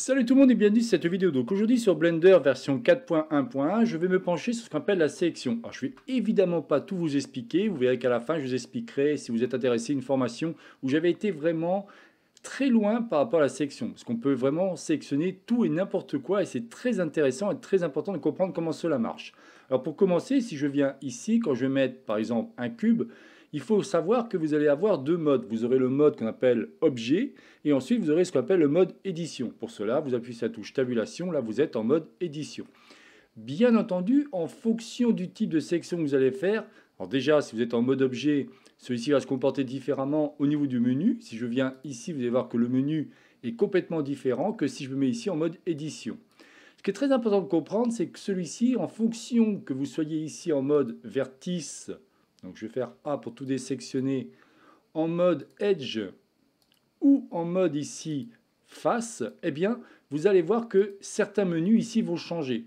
Salut tout le monde et bienvenue sur cette vidéo. Donc aujourd'hui sur Blender version 4.1.1, je vais me pencher sur ce qu'on appelle la sélection. Alors je ne vais évidemment pas tout vous expliquer, vous verrez qu'à la fin je vous expliquerai, si vous êtes intéressé, une formation où j'avais été vraiment très loin par rapport à la sélection. Parce qu'on peut vraiment sélectionner tout et n'importe quoi et c'est très intéressant et très important de comprendre comment cela marche. Alors pour commencer, si je viens ici, quand je vais mettre par exemple un cube, il faut savoir que vous allez avoir deux modes. Vous aurez le mode qu'on appelle objet et ensuite vous aurez ce qu'on appelle le mode édition. Pour cela, vous appuyez sur la touche tabulation, là vous êtes en mode édition. Bien entendu, en fonction du type de sélection que vous allez faire, alors déjà si vous êtes en mode objet, celui-ci va se comporter différemment au niveau du menu. Si je viens ici, vous allez voir que le menu est complètement différent que si je me mets ici en mode édition. Ce qui est très important de comprendre, c'est que celui-ci, en fonction que vous soyez ici en mode vertice, donc je vais faire A pour tout désectionner, en mode Edge ou en mode ici Face, eh bien vous allez voir que certains menus ici vont changer.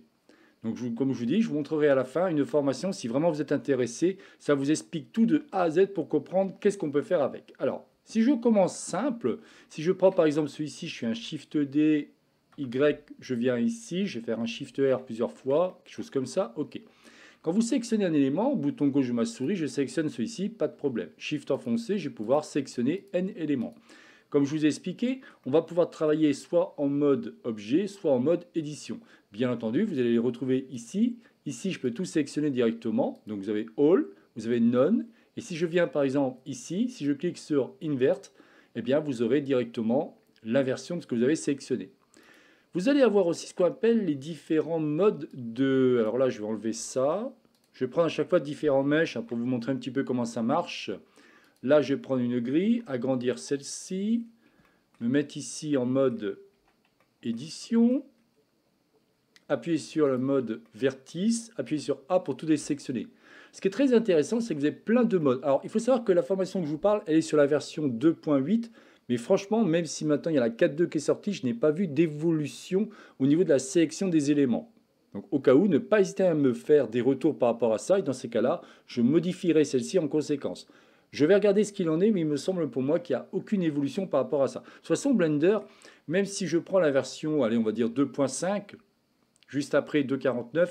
Donc comme je vous dis, je vous montrerai à la fin une formation si vraiment vous êtes intéressé. Ça vous explique tout de A à Z pour comprendre qu'est-ce qu'on peut faire avec. Alors si je commence simple, si je prends par exemple celui-ci, je fais un Shift D, Y, je viens ici, je vais faire un Shift R plusieurs fois, quelque chose comme ça, ok. Quand vous sélectionnez un élément, bouton gauche de ma souris, je sélectionne celui-ci, pas de problème. Shift enfoncé, je vais pouvoir sélectionner N éléments. Comme je vous ai expliqué, on va pouvoir travailler soit en mode objet, soit en mode édition. Bien entendu, vous allez les retrouver ici. Ici, je peux tout sélectionner directement. Donc vous avez All, vous avez None. Et si je viens par exemple ici, si je clique sur Invert, eh bien vous aurez directement l'inversion de ce que vous avez sélectionné. Vous allez avoir aussi ce qu'on appelle les différents modes de... Alors là, je vais enlever ça. Je vais prendre à chaque fois différents mèches pour vous montrer un petit peu comment ça marche. Là, je vais prendre une grille, agrandir celle-ci, me mettre ici en mode édition, appuyer sur le mode vertice, appuyer sur A pour tout désectionner. Ce qui est très intéressant, c'est que vous avez plein de modes. Alors, il faut savoir que la formation que je vous parle, elle est sur la version 2.8. Mais franchement, même si maintenant il y a la 4.2 qui est sortie, je n'ai pas vu d'évolution au niveau de la sélection des éléments. Donc au cas où, ne pas hésiter à me faire des retours par rapport à ça. Et dans ces cas-là, je modifierai celle-ci en conséquence. Je vais regarder ce qu'il en est, mais il me semble pour moi qu'il n'y a aucune évolution par rapport à ça. De toute façon, Blender, même si je prends la version, allez, on va dire 2.5, juste après 2.49, il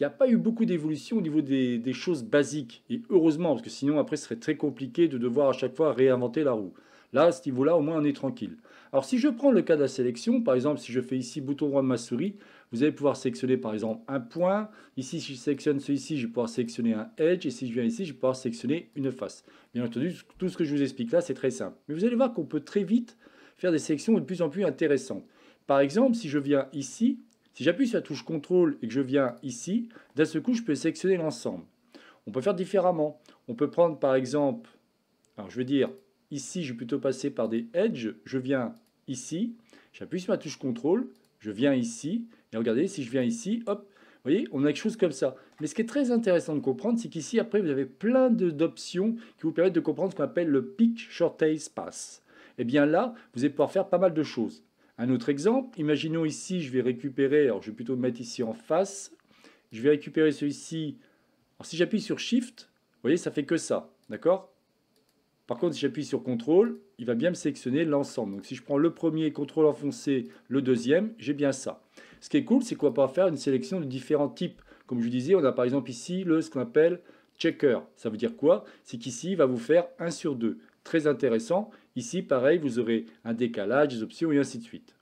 n'y a pas eu beaucoup d'évolution au niveau des choses basiques. Et heureusement, parce que sinon après, ce serait très compliqué de devoir à chaque fois réinventer la roue. Là, à ce niveau-là, au moins, on est tranquille. Alors, si je prends le cas de la sélection, par exemple, si je fais ici bouton droit de ma souris, vous allez pouvoir sélectionner, par exemple, un point. Ici, si je sélectionne celui-ci, je vais pouvoir sélectionner un Edge. Et si je viens ici, je vais pouvoir sélectionner une face. Bien entendu, tout ce que je vous explique là, c'est très simple. Mais vous allez voir qu'on peut très vite faire des sélections de plus en plus intéressantes. Par exemple, si je viens ici, si j'appuie sur la touche CTRL et que je viens ici, d'un seul coup, je peux sélectionner l'ensemble. On peut faire différemment. On peut prendre, par exemple, alors je vais dire... Ici, je vais plutôt passer par des edges. Je viens ici, j'appuie sur ma touche CTRL, je viens ici. Et regardez, si je viens ici, hop, vous voyez, on a quelque chose comme ça. Mais ce qui est très intéressant de comprendre, c'est qu'ici, après, vous avez plein d'options qui vous permettent de comprendre ce qu'on appelle le Pick Short Tail Path. Et bien là, vous allez pouvoir faire pas mal de choses. Un autre exemple, imaginons ici, je vais récupérer, alors je vais plutôt mettre ici en face. Je vais récupérer celui-ci. Alors si j'appuie sur Shift, vous voyez, ça fait que ça, d'accord ? Par contre, si j'appuie sur CTRL, il va bien me sélectionner l'ensemble. Donc, si je prends le premier, CTRL enfoncé, le deuxième, j'ai bien ça. Ce qui est cool, c'est qu'on va pouvoir faire une sélection de différents types. Comme je vous disais, on a par exemple ici ce qu'on appelle checker. Ça veut dire quoi? C'est qu'ici, il va vous faire 1 sur 2. Très intéressant. Ici, pareil, vous aurez un décalage, des options et ainsi de suite.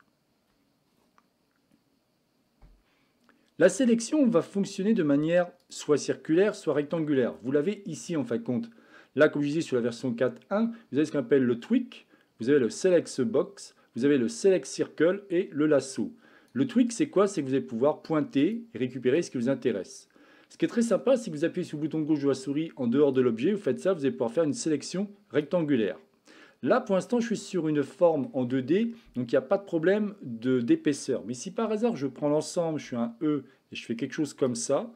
La sélection va fonctionner de manière soit circulaire, soit rectangulaire. Vous l'avez ici en fin de compte. Là, comme je disais, sur la version 4.1, vous avez ce qu'on appelle le tweak, vous avez le select box, vous avez le select circle et le lasso. Le tweak, c'est quoi? C'est que vous allez pouvoir pointer et récupérer ce qui vous intéresse. Ce qui est très sympa, si vous appuyez sur le bouton gauche de la souris en dehors de l'objet, vous faites ça, vous allez pouvoir faire une sélection rectangulaire. Là, pour l'instant, je suis sur une forme en 2D, donc il n'y a pas de problème d'épaisseur. Mais si par hasard, je prends l'ensemble, je suis un E et je fais quelque chose comme ça,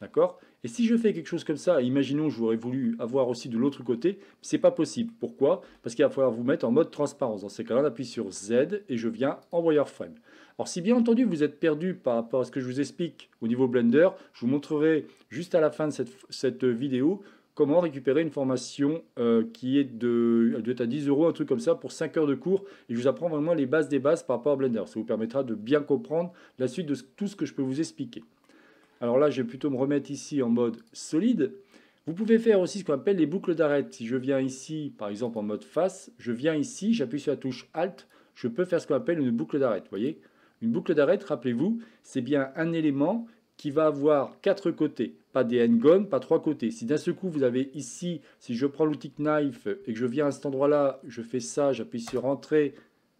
d'accord? Et si je fais quelque chose comme ça, imaginons que j'aurais voulu avoir aussi de l'autre côté, c'est pas possible. Pourquoi? Parce qu'il va falloir vous mettre en mode transparence. Dans ces cas-là, on appuie sur Z et je viens en wireframe. Alors si bien entendu vous êtes perdu par rapport à ce que je vous explique au niveau Blender, je vous montrerai juste à la fin de cette vidéo comment récupérer une formation qui est elle doit être à 10 €, un truc comme ça, pour 5 heures de cours. Et je vous apprends vraiment les bases des bases par rapport à Blender. Ça vous permettra de bien comprendre la suite de tout ce que je peux vous expliquer. Alors là, je vais plutôt me remettre ici en mode solide. Vous pouvez faire aussi ce qu'on appelle les boucles d'arête. Si je viens ici, par exemple en mode face, je viens ici, j'appuie sur la touche Alt, je peux faire ce qu'on appelle une boucle d'arête. Vous voyez, une boucle d'arête, rappelez-vous, c'est bien un élément qui va avoir 4 côtés, pas des n-gones, pas 3 côtés. Si d'un seul coup vous avez ici, si je prends l'outil Knife et que je viens à cet endroit-là, je fais ça, j'appuie sur Entrée,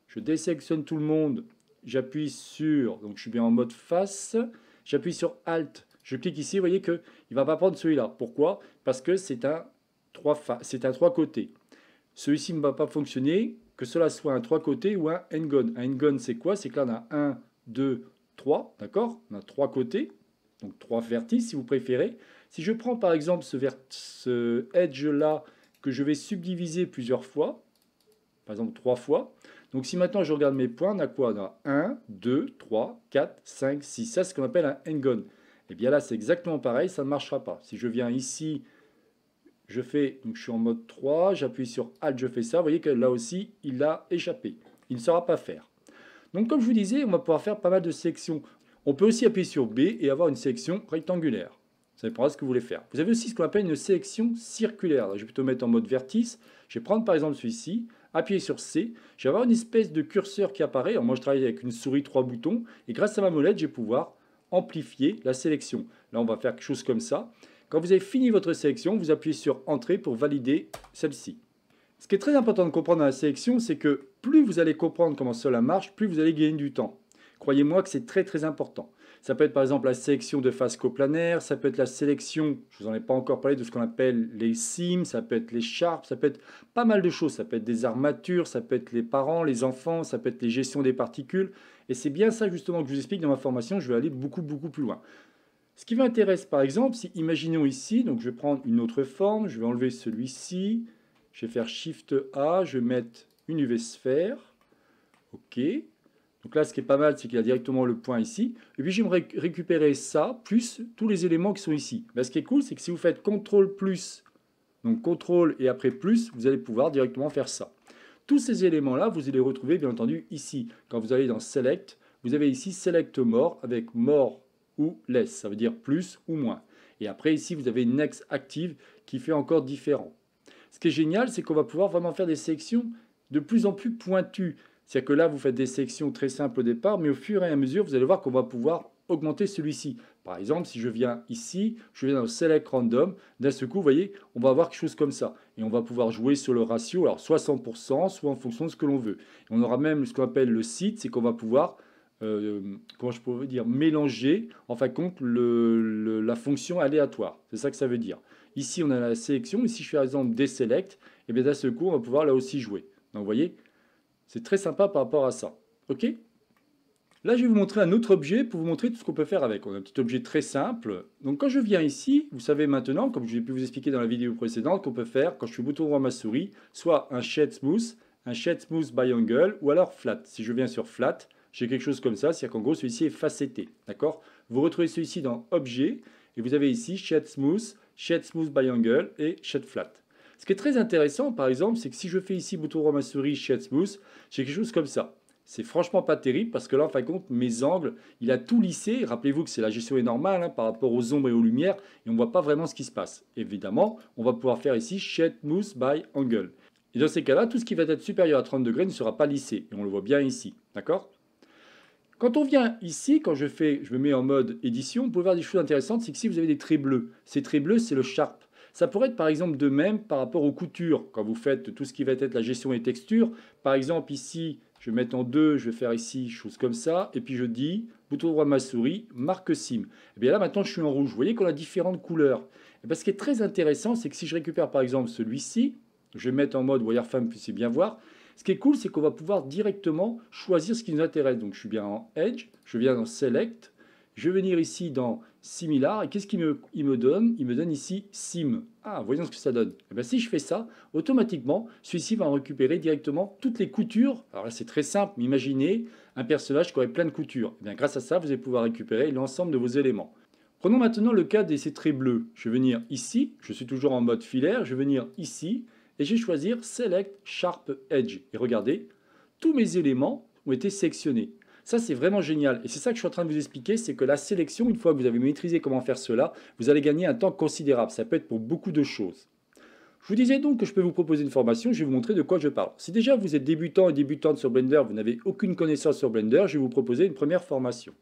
je désélectionne tout le monde, j'appuie sur, donc je suis bien en mode face, j'appuie sur Alt, je clique ici, vous voyez qu'il ne va pas prendre celui-là. Pourquoi? Parce que c'est un 3 côtés. Celui-ci ne va pas fonctionner, que cela soit un 3 côtés ou un n-gone. Un n-gone, c'est quoi? C'est que là, on a 1, 2, 3, d'accord? On a 3 côtés. Donc 3 vertices si vous préférez. Si je prends par exemple ce edge là que je vais subdiviser plusieurs fois, par exemple 3 fois. Donc si maintenant je regarde mes points, on a quoi? On a 1, 2, 3, 4, 5, 6. Ça c'est ce qu'on appelle un n-gone. Et bien là c'est exactement pareil, ça ne marchera pas. Si je viens ici, je fais, donc je suis en mode 3, j'appuie sur Alt, je fais ça. Vous voyez que là aussi il a échappé. Il ne saura pas faire. Donc comme je vous disais, on va pouvoir faire pas mal de sélections. On peut aussi appuyer sur B et avoir une sélection rectangulaire. Ça dépendra de ce que vous voulez faire. Vous avez aussi ce qu'on appelle une sélection circulaire. Là, je vais plutôt mettre en mode vertice. Je vais prendre par exemple celui-ci, appuyer sur C. Je vais avoir une espèce de curseur qui apparaît. Alors moi, je travaille avec une souris 3 boutons. Et grâce à ma molette, je vais pouvoir amplifier la sélection. Là, on va faire quelque chose comme ça. Quand vous avez fini votre sélection, vous appuyez sur Entrée pour valider celle-ci. Ce qui est très important de comprendre dans la sélection, c'est que plus vous allez comprendre comment cela marche, plus vous allez gagner du temps. Croyez-moi que c'est très très important. Ça peut être par exemple la sélection de face coplanaire, ça peut être la sélection, je vous en ai pas encore parlé, de ce qu'on appelle les cimes, ça peut être les sharps, ça peut être pas mal de choses, ça peut être des armatures, ça peut être les parents, les enfants, ça peut être les gestions des particules. Et c'est bien ça justement que je vous explique dans ma formation, je vais aller beaucoup plus loin. Ce qui m'intéresse par exemple, si imaginons ici, donc je vais prendre une autre forme, je vais enlever celui-ci, je vais faire Shift A, je vais mettre une UV sphère, ok. Donc là, ce qui est pas mal, c'est qu'il a directement le point ici. Et puis, je vais me récupérer ça, plus tous les éléments qui sont ici. Ben, ce qui est cool, c'est que si vous faites CTRL plus, donc CTRL et après plus, vous allez pouvoir directement faire ça. Tous ces éléments-là, vous allez les retrouver, bien entendu, ici. Quand vous allez dans Select, vous avez ici Select More avec More ou Less. Ça veut dire plus ou moins. Et après, ici, vous avez Next Active qui fait encore différent. Ce qui est génial, c'est qu'on va pouvoir vraiment faire des sélections de plus en plus pointues. C'est-à-dire que là, vous faites des sélections très simples au départ, mais au fur et à mesure, vous allez voir qu'on va pouvoir augmenter celui-ci. Par exemple, si je viens ici, je viens dans Select Random, d'un seul coup, vous voyez, on va avoir quelque chose comme ça. Et on va pouvoir jouer sur le ratio, alors soit 100%, soit en fonction de ce que l'on veut. Et on aura même ce qu'on appelle le seed, c'est qu'on va pouvoir, comment je pourrais dire, mélanger, en fin de compte, la fonction aléatoire. C'est ça que ça veut dire. Ici, on a la sélection, ici, je fais par exemple Deselect, et bien d'un seul coup, on va pouvoir là aussi jouer. Donc, vous voyez, c'est très sympa par rapport à ça. Ok? Là, je vais vous montrer un autre objet pour vous montrer tout ce qu'on peut faire avec. On a un petit objet très simple. Donc, quand je viens ici, vous savez maintenant, comme je l'ai pu vous expliquer dans la vidéo précédente, qu'on peut faire, quand je suis bouton droit ma souris, soit un Shade Smooth by Angle, ou alors Flat. Si je viens sur Flat, j'ai quelque chose comme ça, c'est-à-dire qu'en gros, celui-ci est facetté. D'accord? Vous retrouvez celui-ci dans Objet, et vous avez ici Shade Smooth by Angle et Shade Flat. Ce qui est très intéressant, par exemple, c'est que si je fais ici bouton droit ma souris, Shade Smooth, j'ai quelque chose comme ça. C'est franchement pas terrible parce que là, en fin de compte, mes angles, il a tout lissé. Rappelez-vous que c'est la gestion est normale hein, par rapport aux ombres et aux lumières et on ne voit pas vraiment ce qui se passe. Évidemment, on va pouvoir faire ici Shade Smooth by Angle. Et dans ces cas-là, tout ce qui va être supérieur à 30 degrés ne sera pas lissé. Et on le voit bien ici, d'accord? Quand on vient ici, quand je me mets en mode édition, vous pouvez voir des choses intéressantes, c'est que si vous avez des traits bleus, ces traits bleus, c'est le sharp. Ça pourrait être par exemple de même par rapport aux coutures, quand vous faites tout ce qui va être la gestion des textures. Par exemple ici, je vais mettre en 2, je vais faire ici, chose comme ça, et puis je dis, bouton droit de ma souris, marque sim. Et bien là maintenant je suis en rouge, vous voyez qu'on a différentes couleurs. Et bien, ce qui est très intéressant, c'est que si je récupère par exemple celui-ci, je vais mettre en mode wireframe, puissiez bien voir. Ce qui est cool, c'est qu'on va pouvoir directement choisir ce qui nous intéresse. Donc je suis bien en Edge, je viens dans Select, je vais venir ici dans Similar, et qu'est-ce qu'il me donne? Il me donne ici Sim. Ah, voyons ce que ça donne. Et bien, si je fais ça, automatiquement, celui-ci va en récupérer directement toutes les coutures. Alors là, c'est très simple, mais imaginez un personnage qui aurait plein de coutures. Et bien, grâce à ça, vous allez pouvoir récupérer l'ensemble de vos éléments. Prenons maintenant le cas des traits bleus. Je vais venir ici, je suis toujours en mode filaire, je vais venir ici et je vais choisir Select Sharp Edge. Et regardez, tous mes éléments ont été sélectionnés. Ça, c'est vraiment génial. Et c'est ça que je suis en train de vous expliquer, c'est que la sélection, une fois que vous avez maîtrisé comment faire cela, vous allez gagner un temps considérable. Ça peut être pour beaucoup de choses. Je vous disais donc que je peux vous proposer une formation, je vais vous montrer de quoi je parle. Si déjà vous êtes débutant et débutante sur Blender, vous n'avez aucune connaissance sur Blender, je vais vous proposer une première formation.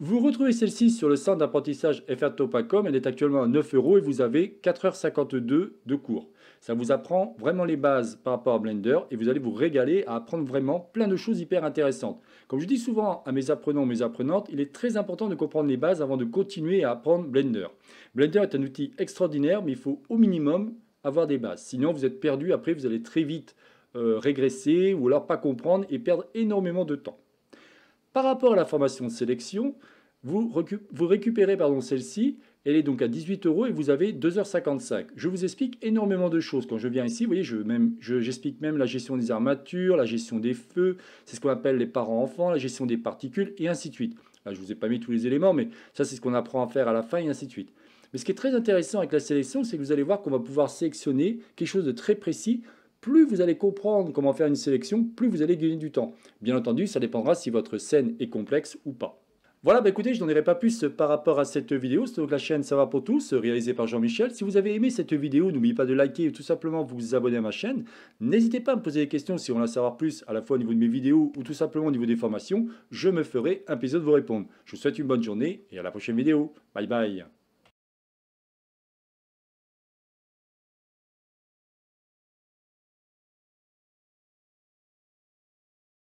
Vous retrouvez celle-ci sur le centre d'apprentissage frtopa.com, elle est actuellement à 9 € et vous avez 4 h 52 de cours. Ça vous apprend vraiment les bases par rapport à Blender et vous allez vous régaler à apprendre vraiment plein de choses hyper intéressantes. Comme je dis souvent à mes apprenants ou mes apprenantes, il est très important de comprendre les bases avant de continuer à apprendre Blender. Blender est un outil extraordinaire, mais il faut au minimum avoir des bases. Sinon, vous êtes perdu, après vous allez très vite régresser ou alors pas comprendre et perdre énormément de temps. Par rapport à la formation de sélection, vous récupérez celle-ci, elle est donc à 18 € et vous avez 2 h 55. Je vous explique énormément de choses. Quand je viens ici, vous voyez, j'explique même la gestion des armatures, la gestion des feux, c'est ce qu'on appelle les parents-enfants, la gestion des particules et ainsi de suite. Là, je ne vous ai pas mis tous les éléments, mais ça c'est ce qu'on apprend à faire à la fin et ainsi de suite. Mais ce qui est très intéressant avec la sélection, c'est que vous allez voir qu'on va pouvoir sélectionner quelque chose de très précis. Plus vous allez comprendre comment faire une sélection, plus vous allez gagner du temps. Bien entendu, ça dépendra si votre scène est complexe ou pas. Voilà, bah écoutez, je n'en dirai pas plus par rapport à cette vidéo. C'est donc la chaîne Ça va pour tous, réalisée par Jean-Michel. Si vous avez aimé cette vidéo, n'oubliez pas de liker et tout simplement vous abonner à ma chaîne. N'hésitez pas à me poser des questions si vous voulez en savoir plus, à la fois au niveau de mes vidéos ou tout simplement au niveau des formations. Je me ferai un plaisir de vous répondre. Je vous souhaite une bonne journée et à la prochaine vidéo. Bye bye.